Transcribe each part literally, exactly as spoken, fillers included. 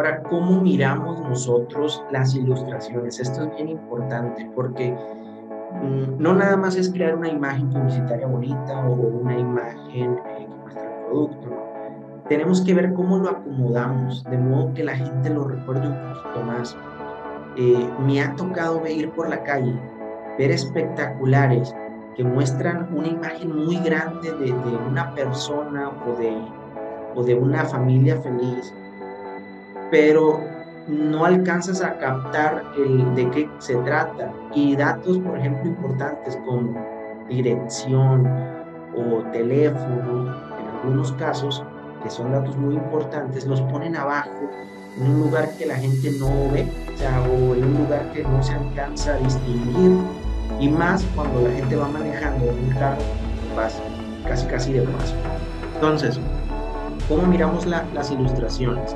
Ahora, ¿cómo miramos nosotros las ilustraciones? Esto es bien importante porque mmm, no nada más es crear una imagen publicitaria bonita o una imagen eh, que muestra el producto. Tenemos que ver cómo lo acomodamos, de modo que la gente lo recuerde un poquito más. Eh, me ha tocado ir por la calle, ver espectaculares que muestran una imagen muy grande de, de una persona o de, o de una familia feliz, pero no alcanzas a captar el de qué se trata, y datos, por ejemplo, importantes como dirección o teléfono, en algunos casos, que son datos muy importantes, los ponen abajo, en un lugar que la gente no ve, o, sea, o en un lugar que no se alcanza a distinguir, y más cuando la gente va manejando un carro, vas casi casi de paso. Entonces, ¿cómo miramos la, las ilustraciones?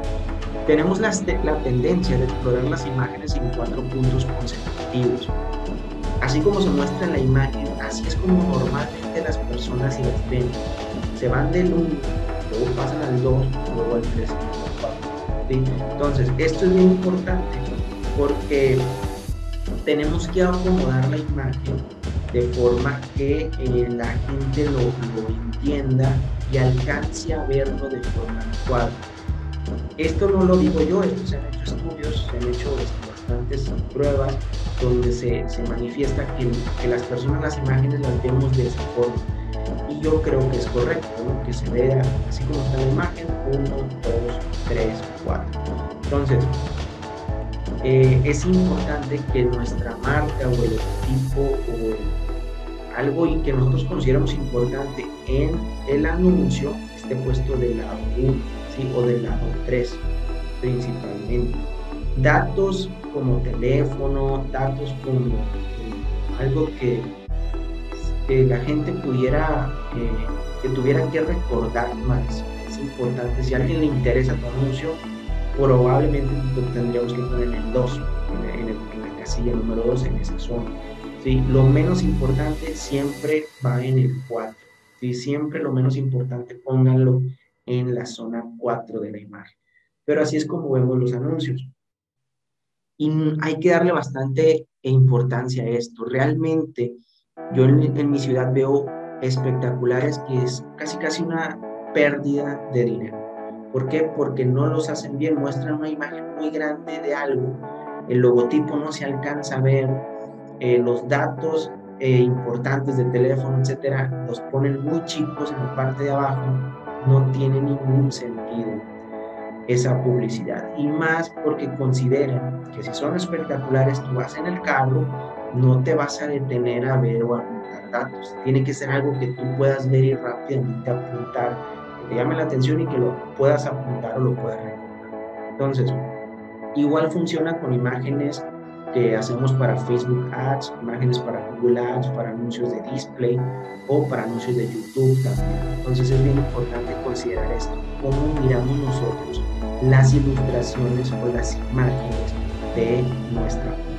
Tenemos la, la tendencia de explorar las imágenes en cuatro puntos consecutivos. Así como se muestra en la imagen, así es como normalmente las personas las ven. Se van del uno, luego pasan al dos, luego al tres, ¿sí? Entonces, esto es bien importante porque tenemos que acomodar la imagen de forma que eh, la gente lo, lo entienda y alcance a verlo de forma adecuada. Esto no lo digo yo, esto se han hecho estudios, se han hecho bastantes pruebas donde se, se manifiesta que, que las personas las imágenes las vemos de esa forma. Y yo creo que es correcto, ¿no? Que se vea así como está la imagen, uno, dos, tres, cuatro. Entonces, eh, es importante que nuestra marca o el equipo o algo que nosotros consideramos importante en el anuncio esté puesto del lado uno, ¿sí? O del lado tres, principalmente. Datos como teléfono, datos como eh, algo que que la gente pudiera, eh, que tuviera que recordar más. Es importante, si a alguien le interesa tu anuncio, probablemente lo tendríamos que poner en el dos, en, en, en la casilla número dos, en esa zona, ¿sí? Lo menos importante siempre va en el cuatro, ¿sí? Siempre lo menos importante pónganlo en la zona cuatro de la imagen. Pero así es como vemos los anuncios. Y hay que darle bastante importancia a esto. Realmente, yo en, en mi ciudad veo espectaculares que es casi casi una pérdida de dinero. ¿Por qué? Porque no los hacen bien, muestran una imagen muy grande de algo, el logotipo no se alcanza a ver, eh, los datos eh, importantes de teléfono, etcétera, los ponen muy chicos en la parte de abajo, no tiene ningún sentido esa publicidad. Y más porque consideran que si son espectaculares, tú vas en el carro, no te vas a detener a ver o a apuntar datos. Tiene que ser algo que tú puedas ver y rápidamente apuntar, que te llame la atención y que lo puedas apuntar o lo puedas recordar. Entonces, igual funciona con imágenes que hacemos para Facebook Ads, imágenes para Google Ads, para anuncios de display o para anuncios de YouTube también. Entonces es bien importante considerar esto, cómo miramos nosotros las ilustraciones o las imágenes de nuestra